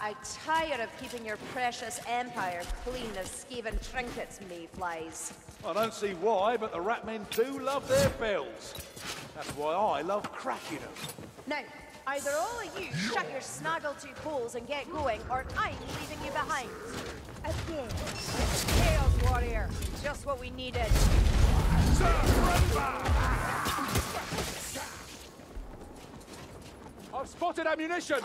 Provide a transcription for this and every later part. I tire of keeping your precious empire clean of skeeving trinkets, mayflies. I don't see why, but the ratmen do love their bells. That's why I love cracking them. Now, either all of you shut your snaggle-two poles and get going, or I'm leaving you behind. Again. Chaos warrior. Just what we needed. I've spotted ammunition!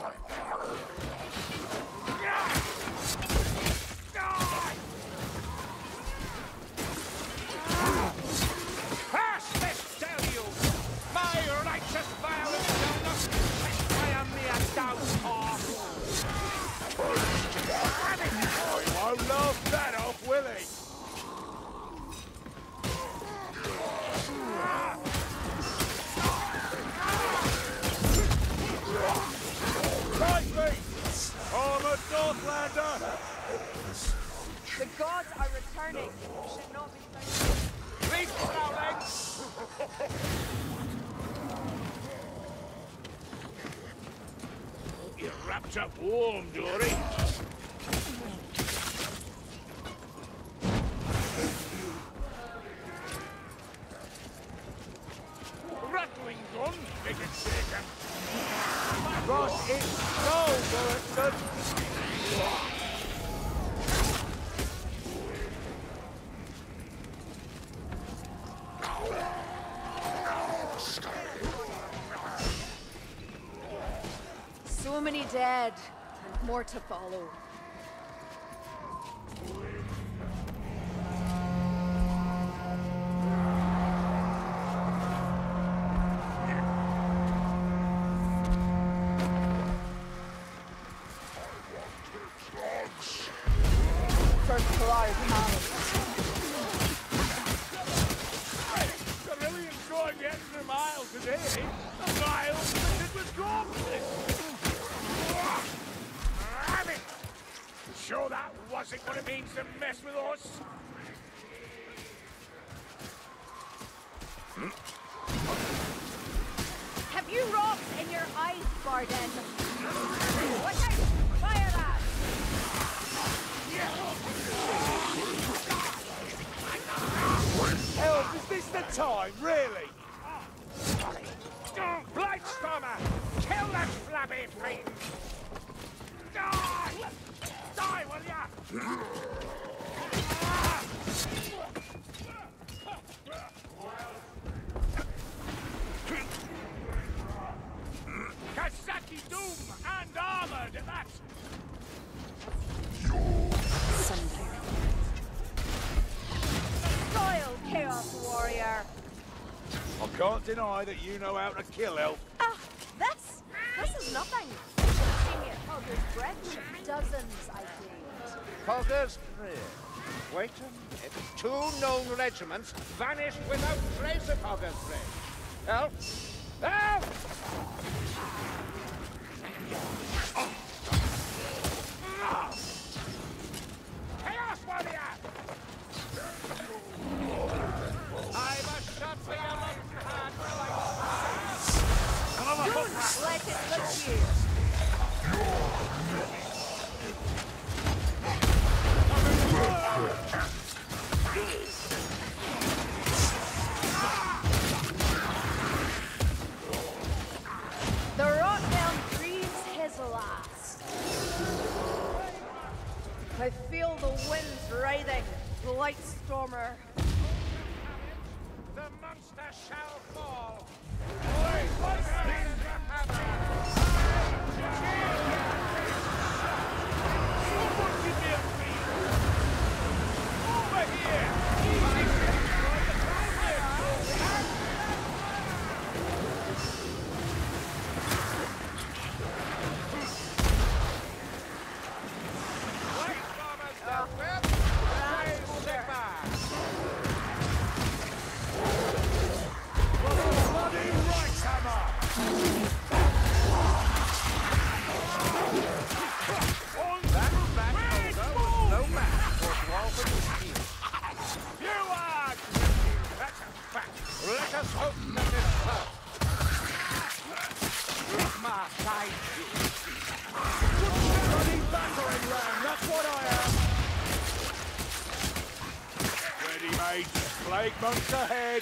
Pass this, tell you! My righteous violence shall not set fire me a down horse! I love that off, Willie! The gods are returning. You should not be threatened. Leave Hope you're wrapped up warm, Dory. Rattling gun, make it shaken. Rush it go, Burton. Many dead, and more to follow. I'm really enjoying the extra mile today. A mile since it was gone. Sure that wasn't what it means to mess with us. Have you rocks in your eyes, Barden? Watch out! Fire that! Elf, is this the time, really? Oh, Blightstormer! Kill that flabby thing! Die! Die, will ya? Kasaki doom and armored at that! Someday. Soil, Chaos Warrior! I can't deny that you know how to kill, Elf. Ah, this is nothing. Hogger's breath, dozens, I think. Hogger's breath. Wait a minute. Two known regiments vanished without trace of Hogger's breath. Help! Help! Chaos warrior! I'm a shot for your left hand while I don't let it look you. The rock down breathes his last. I feel the winds writhing, Blightstormer. The monster shall fall. Bloody right hammer! Plague Monks ahead.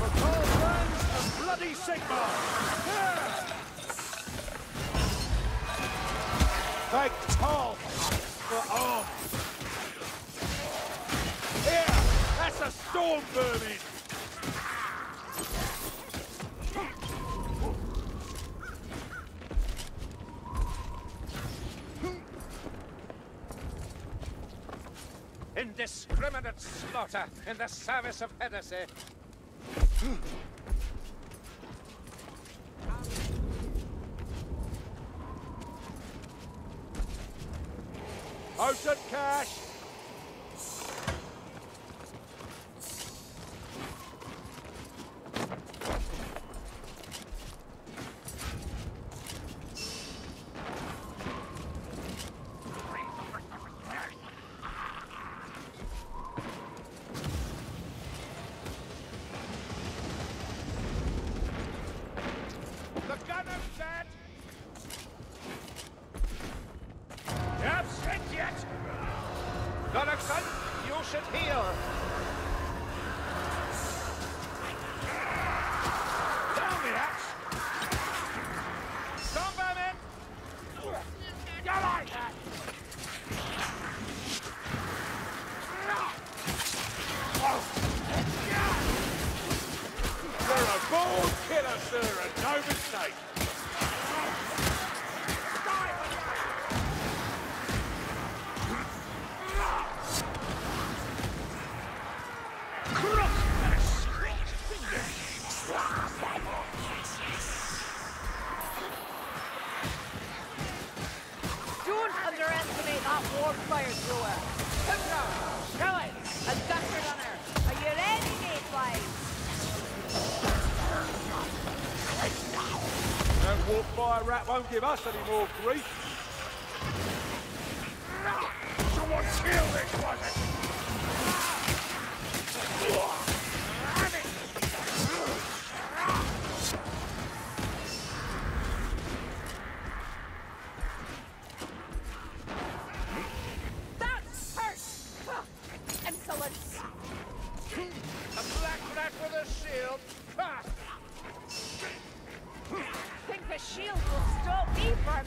The bloody Sigma. Thank Tom for arms. Here, that's a storm vermin. Indiscriminate slaughter in the service of heresy. Ocean Cash! Rat won't give us any more grief. Someone kill this one! That hurts! Insolence! A black rat with a shield? Ha! The shield will stop me from it.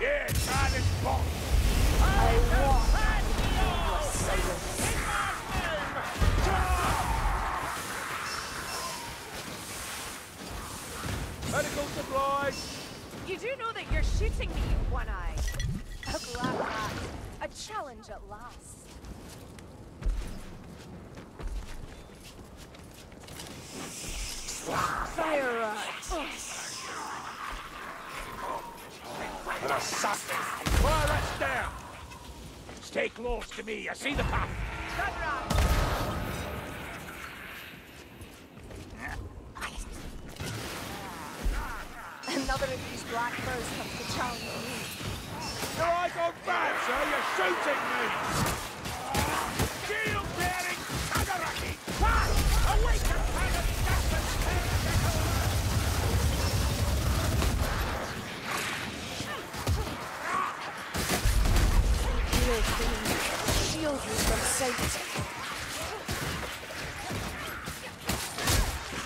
Yeah, try this bomb. I want your silence. In my film. Ah! Medical supplies. You do know that you're shooting me, One Eye. A black rat. A challenge at last. Fire rat. Oh. An assassin! Well, that's down! Stay close to me, I see the path! Another of these black birds comes to challenge me. Your eyes on bad, sir! You're shooting me! Shield-bearing Tadaraki! Ah! Awaken! Shield you from safety.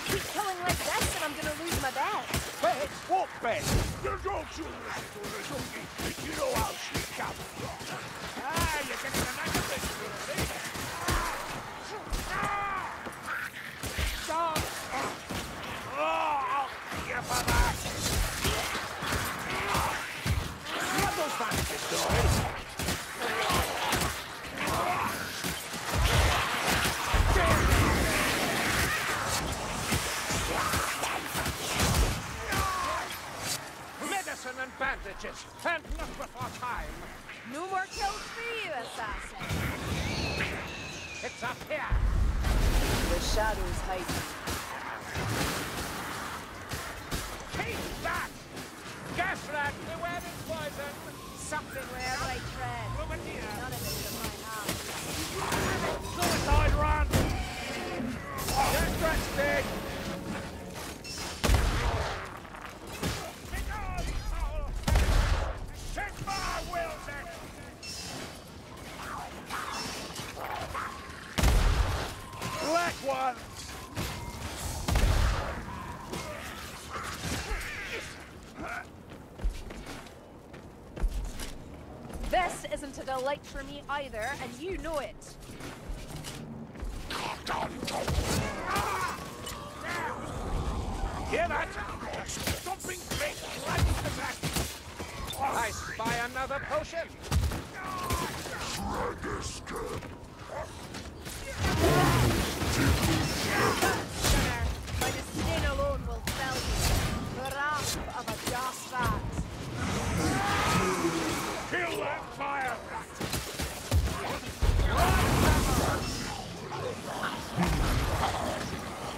Keep killing like this and I'm gonna lose my bed. Hey, what bed? You don't shoot me. You know how she comes from. Ah, you're getting a knife of this, you see? Ah! Stop! Oh, I'll get up on that. Let those vanishes destroyed. And bandages, and not before time. No more kills for you, assassin. It's up here. The shadows hide. Keep back! Gas rat, beware this poison. Something wherever I tread. Woman here. None of it's in my house. Suicide run! Gas rat's dead. Shit! wanted a light from me either, and you know it. Hear that? Something great lights the back. I spy another potion. My disdain alone will tell you the wrath of a just rat. Kill that fire rat!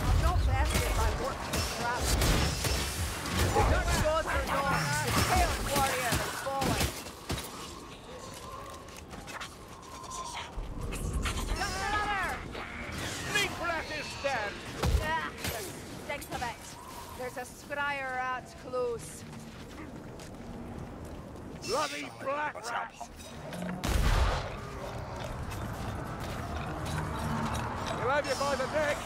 I'm not vested by work with traps. Just gods are gone, a chaos warrior has fallen. There's a scryer rat close. Bloody black rat! We'll have you by the neck!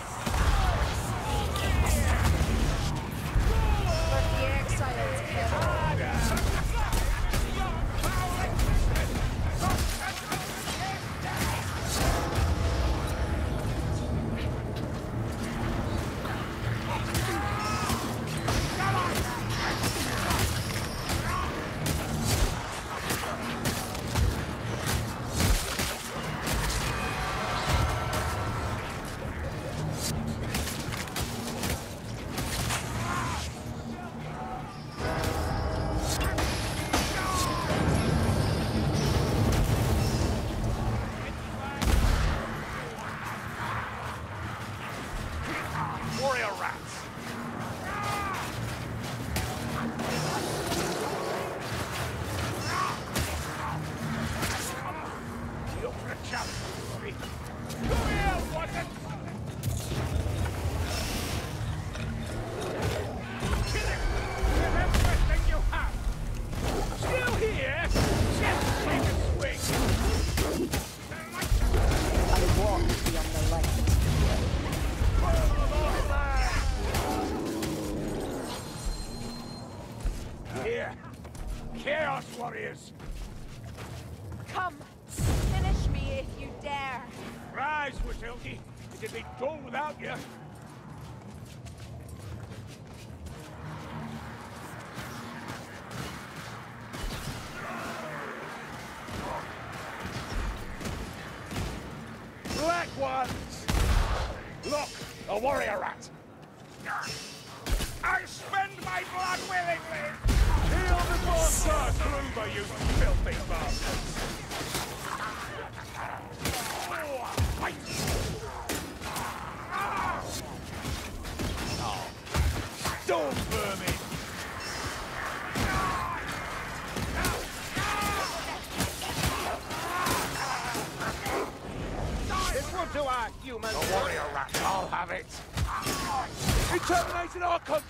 But the exiles kill.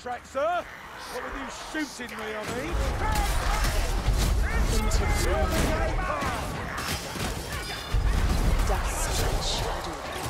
Track, sir. What with you shooting me, I mean? Dust and shadow.